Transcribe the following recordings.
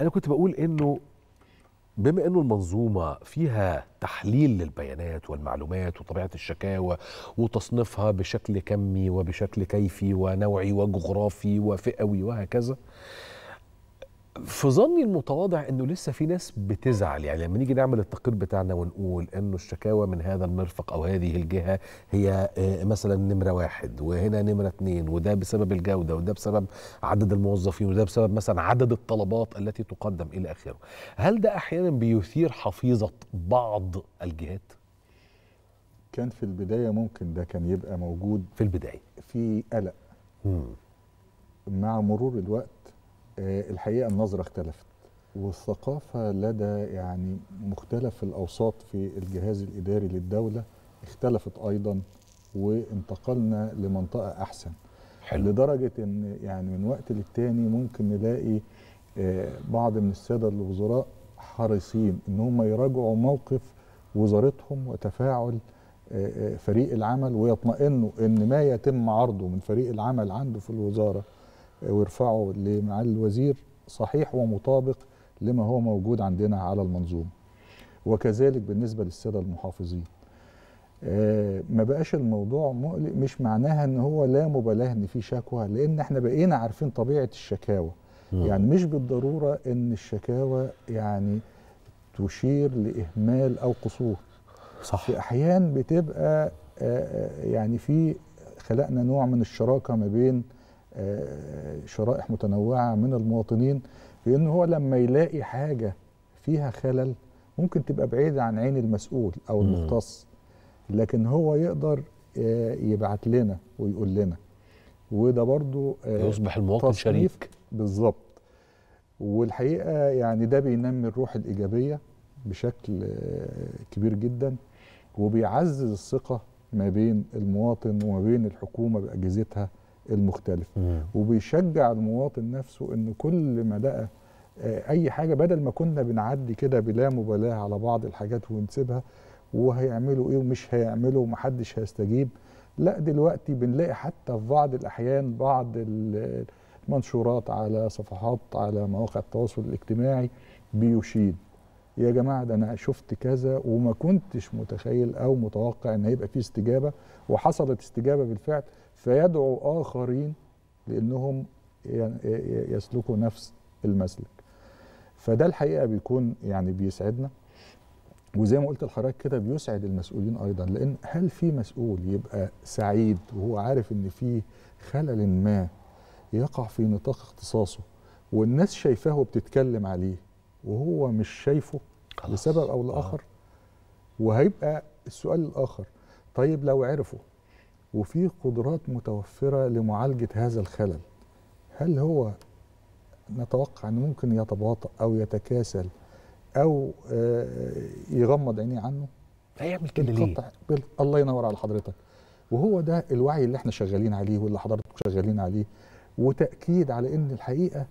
أنا كنت بقول إنه بما إنه المنظومة فيها تحليل للبيانات والمعلومات وطبيعة الشكاوى وتصنيفها بشكل كمي وبشكل كيفي ونوعي وجغرافي وفئوي وهكذا، في ظني المتواضع انه لسه في ناس بتزعل. يعني لما نيجي نعمل التقرير بتاعنا ونقول انه الشكاوى من هذا المرفق او هذه الجهه هي مثلا نمره 1 وهنا نمره 2، وده بسبب الجوده وده بسبب عدد الموظفين وده بسبب مثلا عدد الطلبات التي تقدم الى اخره، هل ده احيانا بيثير حفيظه بعض الجهات؟ كان في البدايه ممكن ده كان يبقى موجود، في البدايه في قلق. مع مرور الوقت الحقيقة النظرة اختلفت، والثقافة لدى يعني مختلف الأوساط في الجهاز الإداري للدولة اختلفت أيضا، وانتقلنا لمنطقة أحسن. حلو. لدرجة أن يعني من وقت للتاني ممكن نلاقي بعض من السادة الوزراء حريصين أن هم يراجعوا موقف وزارتهم وتفاعل فريق العمل، ويطمئنوا أن ما يتم عرضه من فريق العمل عنده في الوزارة ويرفعه لمعالي الوزير صحيح ومطابق لما هو موجود عندنا على المنظومة. وكذلك بالنسبة للسادة المحافظين، ما بقاش الموضوع مقلق، مش معناها ان هو لا مبالاة ان في شكوى، لان احنا بقينا عارفين طبيعة الشكاوى. يعني مش بالضرورة ان الشكاوى يعني تشير لإهمال او قصور. صح. في احيان بتبقى يعني في خلقنا نوع من الشراكة ما بين شرائح متنوعة من المواطنين، لأن هو لما يلاقي حاجة فيها خلل ممكن تبقى بعيدة عن عين المسؤول أو المختص، لكن هو يقدر يبعت لنا ويقول لنا، وده برضو يصبح المواطن شريك. بالظبط. والحقيقة يعني ده بينمي الروح الإيجابية بشكل كبير جدا، وبيعزز الثقة ما بين المواطن وما بين الحكومة بأجهزتها المختلفة. وبيشجع المواطن نفسه انه كل ما لقى اي حاجه، بدل ما كنا بنعدي كده بلا مبالاه على بعض الحاجات ونسيبها وهيعملوا ايه ومش هيعملوا ومحدش هيستجيب، لا دلوقتي بنلاقي حتى في بعض الاحيان بعض المنشورات على صفحات على مواقع التواصل الاجتماعي بيشيد يا جماعه ده انا شفت كذا وما كنتش متخيل او متوقع ان هيبقى فيه استجابه، وحصلت استجابه بالفعل، فيدعو آخرين لأنهم يسلكوا نفس المسلك. فده الحقيقة بيكون يعني بيسعدنا، وزي ما قلت لحضرتك كده بيسعد المسؤولين أيضا، لأن هل في مسؤول يبقى سعيد وهو عارف إن فيه خلل ما يقع في نطاق اختصاصه والناس شايفاه وبتتكلم عليه وهو مش شايفه لسبب أو لآخر؟ وهيبقى السؤال الآخر، طيب لو عرفه وفي قدرات متوفرة لمعالجة هذا الخلل، هل هو نتوقع أنه ممكن يتباطأ أو يتكاسل أو يغمض عينيه عنه؟ لا يعمل كده ليه؟ الله ينور على حضرتك. وهو ده الوعي اللي احنا شغالين عليه واللي حضرتك شغالين عليه، وتأكيد على أن الحقيقة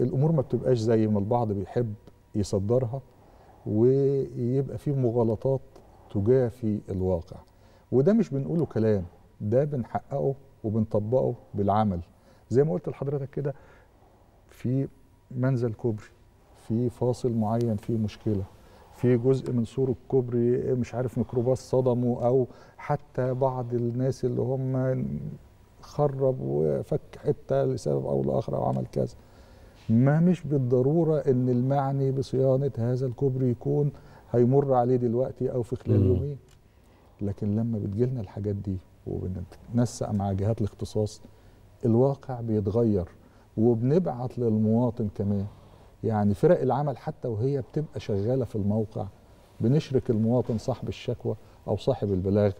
الأمور ما بتبقاش زي ما البعض بيحب يصدرها، ويبقى فيه مغالطات تجاه في الواقع. وده مش بنقوله كلام، ده بنحققه وبنطبقه بالعمل. زي ما قلت لحضرتك كده، في منزل كوبري، في فاصل معين في مشكلة، في جزء من سور الكوبري مش عارف ميكروباص صدمه، أو حتى بعض الناس اللي هم خرب وفك حتة لسبب أو لآخر أو عمل كذا، ما مش بالضرورة إن المعني بصيانة هذا الكوبري يكون هيمر عليه دلوقتي أو في خلال يومين. لكن لما بتجيلنا الحاجات دي وبنتنسق مع جهات الاختصاص، الواقع بيتغير، وبنبعت للمواطن كمان. يعني فرق العمل حتى وهي بتبقى شغالة في الموقع بنشرك المواطن صاحب الشكوى أو صاحب البلاغ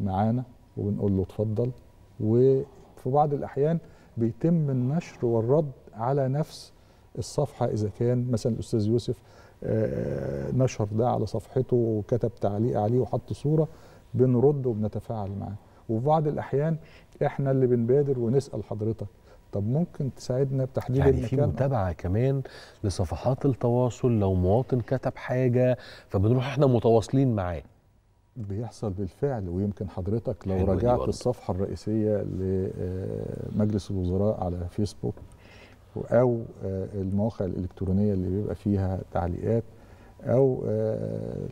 معانا، وبنقول له اتفضل. وفي بعض الأحيان بيتم النشر والرد على نفس الصفحة، إذا كان مثلا الأستاذ يوسف نشر ده على صفحته وكتب تعليق عليه وحط صورة، بنرد وبنتفاعل معاه. وفي بعض الأحيان إحنا اللي بنبادر ونسأل حضرتك طب ممكن تساعدنا بتحديد يعني المكان. في متابعة كمان لصفحات التواصل، لو مواطن كتب حاجة فبنروح إحنا متواصلين معاه. بيحصل بالفعل. ويمكن حضرتك لو رجعت الصفحة الرئيسية لمجلس الوزراء على فيسبوك أو المواقع الإلكترونية اللي بيبقى فيها تعليقات، أو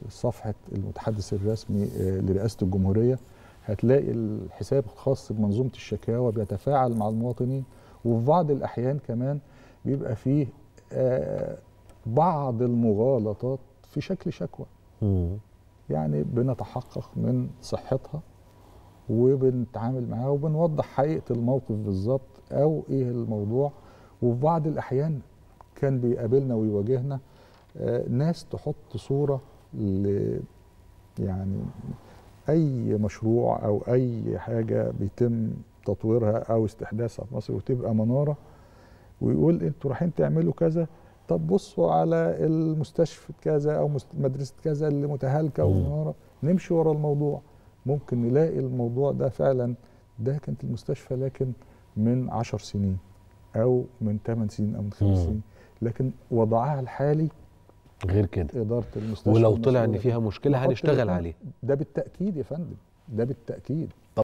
صفحة المتحدث الرسمي لرئاسة الجمهورية، هتلاقي الحساب الخاص بمنظومة الشكاوى بيتفاعل مع المواطنين. وفي بعض الأحيان كمان بيبقى فيه بعض المغالطات في شكل شكوى، يعني بنتحقق من صحتها وبنتعامل معاها وبنوضح حقيقة الموقف بالظبط أو إيه الموضوع. وفي بعض الأحيان كان بيقابلنا ويواجهنا ناس تحط صورة يعني أي مشروع أو أي حاجة بيتم تطويرها أو استحداثها في مصر، وتبقى منارة ويقول أنتوا رايحين تعملوا كذا، طب بصوا على المستشفى كذا أو مدرسة كذا اللي متهالكة ومنارة، نمشي ورا الموضوع. ممكن نلاقي الموضوع ده فعلا، ده كانت المستشفى لكن من 10 سنين أو من 8 سنين أو من 5 سنين، لكن وضعها الحالي غير كده. إدارة المستشفى ولو طلع إن فيها مشكلة هنشتغل عليه. ده بالتأكيد يا فندم، ده بالتأكيد.